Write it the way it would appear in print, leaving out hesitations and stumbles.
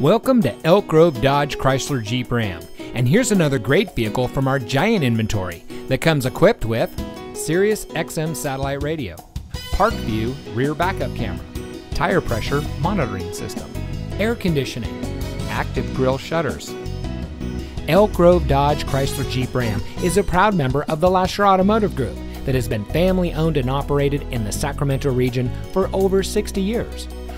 Welcome to Elk Grove Dodge Chrysler Jeep Ram, and here's another great vehicle from our giant inventory that comes equipped with Sirius XM satellite radio, ParkView rear backup camera, tire pressure monitoring system, air conditioning, active grille shutters. Elk Grove Dodge Chrysler Jeep Ram is a proud member of the Lasher Automotive Group that has been family owned and operated in the Sacramento region for over 60 years.